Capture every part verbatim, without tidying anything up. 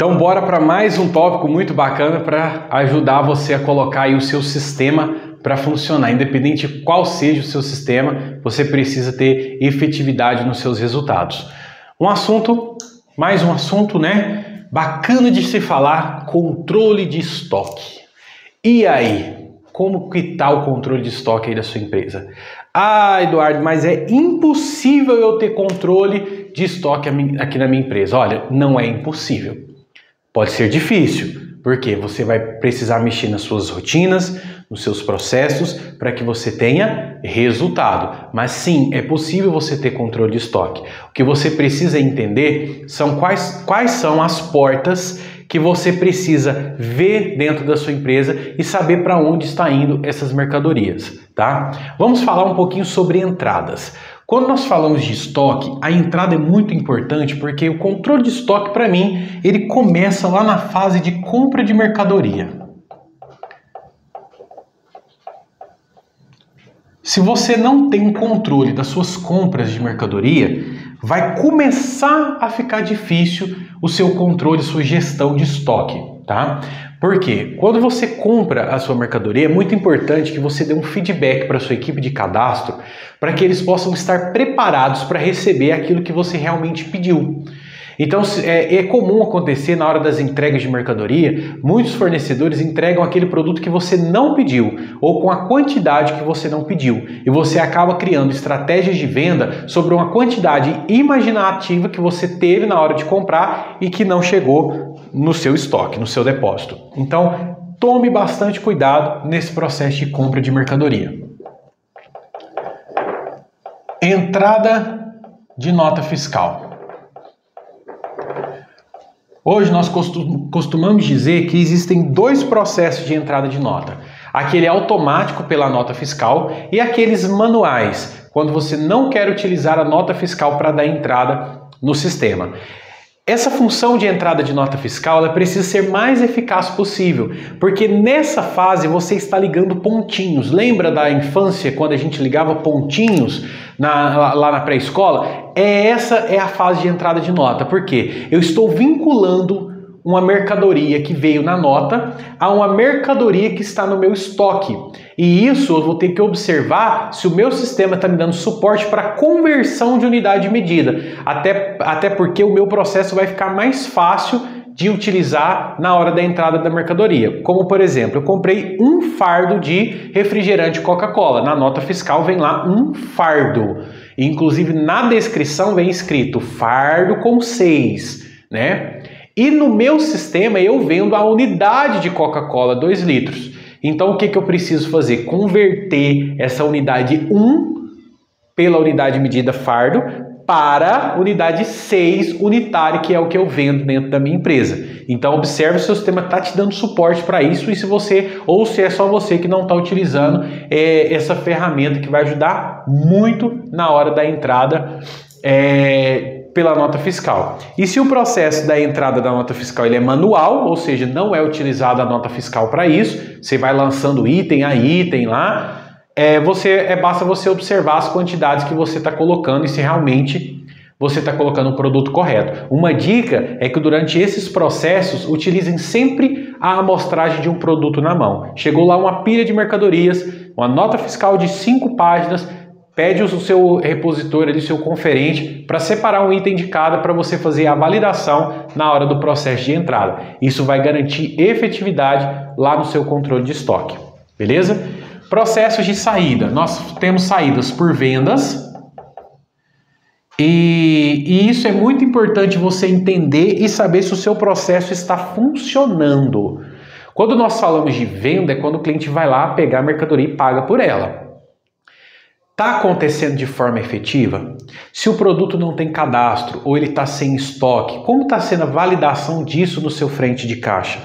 Então bora para mais um tópico muito bacana para ajudar você a colocar aí o seu sistema para funcionar. Independente de qual seja o seu sistema, você precisa ter efetividade nos seus resultados. Um assunto, mais um assunto, né? Bacana de se falar, controle de estoque. E aí? Como que tá o controle de estoque aí da sua empresa? Ah, Eduardo, mas é impossível eu ter controle de estoque aqui na minha empresa. Olha, não é impossível. Pode ser difícil, porque você vai precisar mexer nas suas rotinas, nos seus processos, para que você tenha resultado. Mas sim, é possível você ter controle de estoque. O que você precisa entender são quais, quais são as portas que você precisa ver dentro da sua empresa e saber para onde está indo essas mercadorias, tá? Vamos falar um pouquinho sobre entradas. Quando nós falamos de estoque, a entrada é muito importante porque o controle de estoque, para mim, ele começa lá na fase de compra de mercadoria. Se você não tem um controle das suas compras de mercadoria, vai começar a ficar difícil o seu controle, sua gestão de estoque, tá? Porque quando você compra a sua mercadoria, é muito importante que você dê um feedback para a sua equipe de cadastro para que eles possam estar preparados para receber aquilo que você realmente pediu. Então é, é comum acontecer na hora das entregas de mercadoria, muitos fornecedores entregam aquele produto que você não pediu ou com a quantidade que você não pediu e você acaba criando estratégias de venda sobre uma quantidade imaginativa que você teve na hora de comprar e que não chegou no seu estoque, no seu depósito. Então tome bastante cuidado nesse processo de compra de mercadoria. Entrada de nota fiscal. Hoje nós costumamos dizer que existem dois processos de entrada de nota. Aquele automático pela nota fiscal e aqueles manuais, quando você não quer utilizar a nota fiscal para dar entrada no sistema. Essa função de entrada de nota fiscal ela precisa ser mais eficaz possível, porque nessa fase você está ligando pontinhos. Lembra da infância quando a gente ligava pontinhos na, lá na pré-escola? É, essa é a fase de entrada de nota, porque eu estou vinculando uma mercadoria que veio na nota a uma mercadoria que está no meu estoque. E isso eu vou ter que observar se o meu sistema está me dando suporte para conversão de unidade de medida, até, até porque o meu processo vai ficar mais fácil de utilizar na hora da entrada da mercadoria. Como por exemplo, eu comprei um fardo de refrigerante Coca-Cola. Na nota fiscal vem lá um fardo. Inclusive na descrição vem escrito fardo com seis, né? E no meu sistema eu vendo a unidade de Coca-Cola dois litros. Então o que, que eu preciso fazer? Converter essa unidade um pela unidade medida fardo para unidade seis unitária, que é o que eu vendo dentro da minha empresa. Então observe se o sistema está te dando suporte para isso e se você, ou se é só você que não está utilizando é, essa ferramenta que vai ajudar muito na hora da entrada é, pela nota fiscal. E se o processo da entrada da nota fiscal ele é manual, ou seja, não é utilizada a nota fiscal para isso, você vai lançando item a item lá, É, você, é, basta você observar as quantidades que você está colocando e se realmente você está colocando o produto correto. Uma dica é que durante esses processos, utilizem sempre a amostragem de um produto na mão. Chegou lá uma pilha de mercadorias, uma nota fiscal de cinco páginas, pede o seu repositor, ali, o seu conferente, para separar um item de cada para você fazer a validação na hora do processo de entrada. Isso vai garantir efetividade lá no seu controle de estoque, beleza? Processos de saída. Nós temos saídas por vendas e, e isso é muito importante você entender e saber se o seu processo está funcionando. Quando nós falamos de venda, é quando o cliente vai lá pegar a mercadoria e paga por ela. Está acontecendo de forma efetiva? Se o produto não tem cadastro ou ele está sem estoque, como está sendo a validação disso no seu frente de caixa?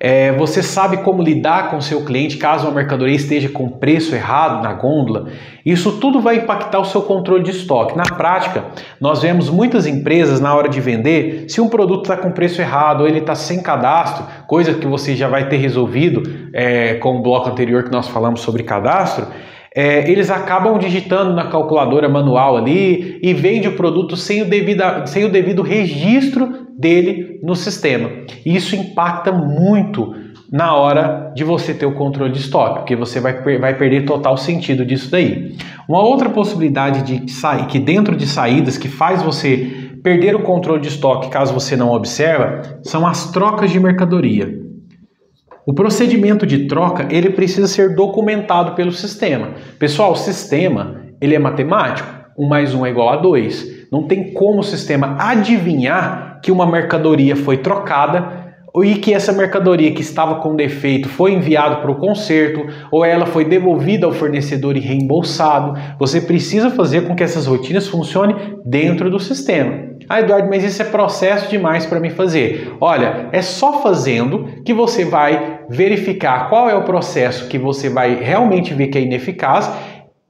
É, você sabe como lidar com o seu cliente caso uma mercadoria esteja com preço errado na gôndola? Isso tudo vai impactar o seu controle de estoque. Na prática, nós vemos muitas empresas na hora de vender, se um produto está com preço errado ou ele está sem cadastro, coisa que você já vai ter resolvido é, com o bloco anterior que nós falamos sobre cadastro, É, eles acabam digitando na calculadora manual ali e vende o produto sem o devido, sem o devido registro dele no sistema. E isso impacta muito na hora de você ter o controle de estoque, porque você vai, vai perder total sentido disso daí. Uma outra possibilidade de sair, que dentro de saídas que faz você perder o controle de estoque caso você não observa, são as trocas de mercadoria. O procedimento de troca, ele precisa ser documentado pelo sistema. Pessoal, o sistema, ele é matemático. um mais um é igual a dois. Não tem como o sistema adivinhar que uma mercadoria foi trocada e que essa mercadoria que estava com defeito foi enviada para o conserto ou ela foi devolvida ao fornecedor e reembolsado. Você precisa fazer com que essas rotinas funcionem dentro do sistema. Ah, Eduardo, mas isso é processo demais para mim fazer. Olha, é só fazendo que você vai verificar qual é o processo que você vai realmente ver que é ineficaz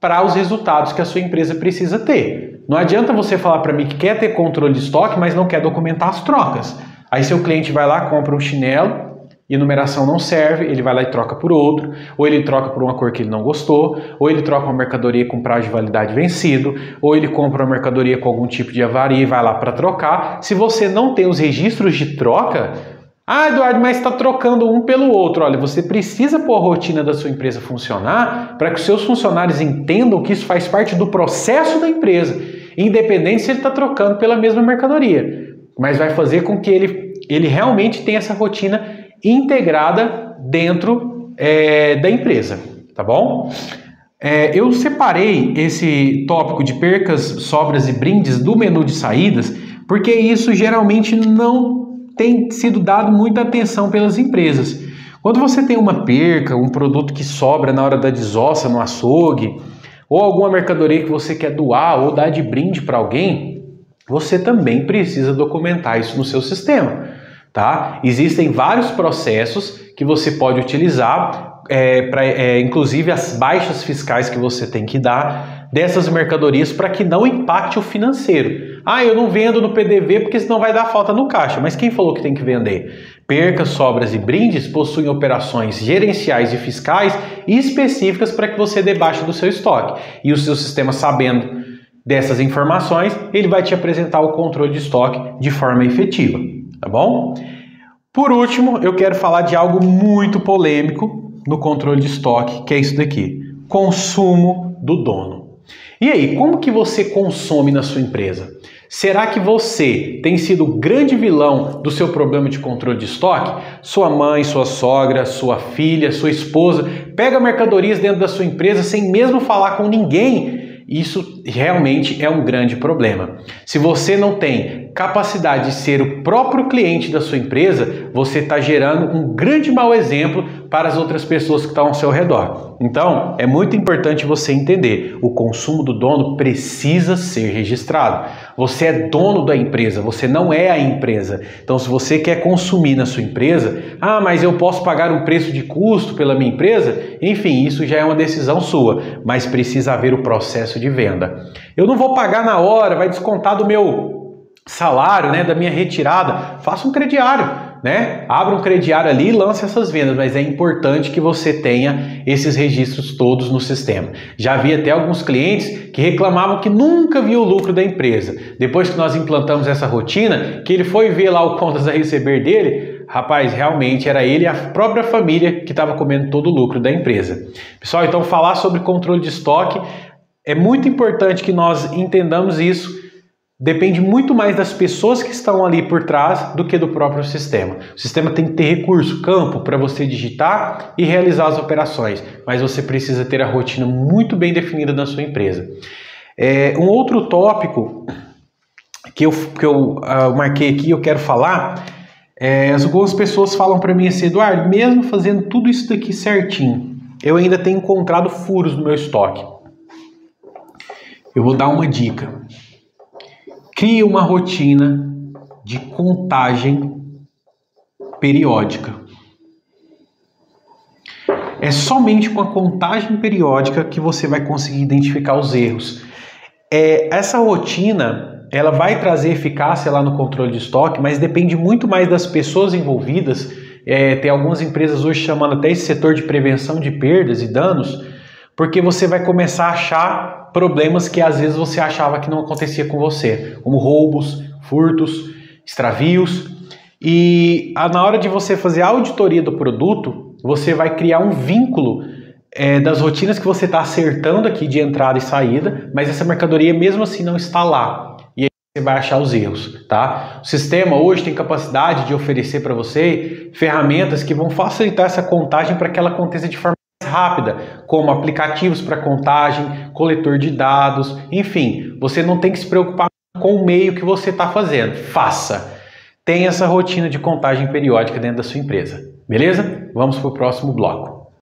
para os resultados que a sua empresa precisa ter. Não adianta você falar para mim que quer ter controle de estoque, mas não quer documentar as trocas. Aí seu cliente vai lá, compra um chinelo, e a numeração não serve, ele vai lá e troca por outro, ou ele troca por uma cor que ele não gostou, ou ele troca uma mercadoria com prazo de validade vencido, ou ele compra uma mercadoria com algum tipo de avaria e vai lá para trocar. Se você não tem os registros de troca, ah, Eduardo, mas está trocando um pelo outro. Olha, você precisa pôr a rotina da sua empresa funcionar para que os seus funcionários entendam que isso faz parte do processo da empresa, independente se ele está trocando pela mesma mercadoria. Mas vai fazer com que ele, ele realmente tenha essa rotina integrada dentro é, da empresa, tá bom? É, eu separei esse tópico de percas, sobras e brindes do menu de saídas, porque isso geralmente não tem sido dado muita atenção pelas empresas. Quando você tem uma perca, um produto que sobra na hora da desossa no açougue, ou alguma mercadoria que você quer doar ou dar de brinde para alguém, você também precisa documentar isso no seu sistema. Tá? Existem vários processos que você pode utilizar, é, pra, é, inclusive as baixas fiscais que você tem que dar dessas mercadorias para que não impacte o financeiro. Ah, eu não vendo no P D V porque senão vai dar falta no caixa. Mas quem falou que tem que vender? Percas, sobras e brindes possuem operações gerenciais e fiscais específicas para que você dê baixa do seu estoque. E o seu sistema, sabendo dessas informações, ele vai te apresentar o controle de estoque de forma efetiva. Tá bom? Por último, eu quero falar de algo muito polêmico no controle de estoque, que é isso daqui: consumo do dono. E aí, como que você consome na sua empresa? Será que você tem sido o grande vilão do seu problema de controle de estoque? Sua mãe, sua sogra, sua filha, sua esposa pega mercadorias dentro da sua empresa sem mesmo falar com ninguém? Isso realmente é um grande problema. Se você não tem capacidade de ser o próprio cliente da sua empresa, você está gerando um grande mau exemplo para as outras pessoas que estão ao seu redor. Então, é muito importante você entender: o consumo do dono precisa ser registrado. Você é dono da empresa, você não é a empresa. Então, se você quer consumir na sua empresa, ah, mas eu posso pagar um preço de custo pela minha empresa? Enfim, isso já é uma decisão sua, mas precisa haver o processo de venda. Eu não vou pagar na hora, vai descontar do meu salário, né, da minha retirada. Faça um crediário, né? Abra um crediário ali e lance essas vendas, mas é importante que você tenha esses registros todos no sistema. Já vi até alguns clientes que reclamavam que nunca viu o lucro da empresa. Depois que nós implantamos essa rotina, que ele foi ver lá o contas a receber dele, rapaz, realmente era ele e a própria família que estava comendo todo o lucro da empresa. Pessoal, então falar sobre controle de estoque é muito importante que nós entendamos isso. Depende muito mais das pessoas que estão ali por trás do que do próprio sistema. O sistema tem que ter recurso, campo, para você digitar e realizar as operações, mas você precisa ter a rotina muito bem definida na sua empresa. É, um outro tópico que eu, que eu uh, marquei aqui, eu quero falar, é, algumas pessoas falam para mim assim: Eduardo, mesmo fazendo tudo isso daqui certinho, eu ainda tenho encontrado furos no meu estoque. Eu vou dar uma dica. Crie uma rotina de contagem periódica. É somente com a contagem periódica que você vai conseguir identificar os erros. É, essa rotina, ela vai trazer eficácia lá no controle de estoque, mas depende muito mais das pessoas envolvidas. É, tem algumas empresas hoje chamando até esse setor de prevenção de perdas e danos, porque você vai começar a achar problemas que às vezes você achava que não acontecia com você, como roubos, furtos, extravios. E na hora de você fazer a auditoria do produto, você vai criar um vínculo é, das rotinas que você está acertando aqui de entrada e saída, mas essa mercadoria mesmo assim não está lá. E aí você vai achar os erros, tá? O sistema hoje tem capacidade de oferecer para você ferramentas que vão facilitar essa contagem para que ela aconteça de forma mais rápida, como aplicativos para contagem, coletor de dados, enfim. Você não tem que se preocupar com o meio que você está fazendo. Faça! Tem essa rotina de contagem periódica dentro da sua empresa, beleza? Vamos para o próximo bloco.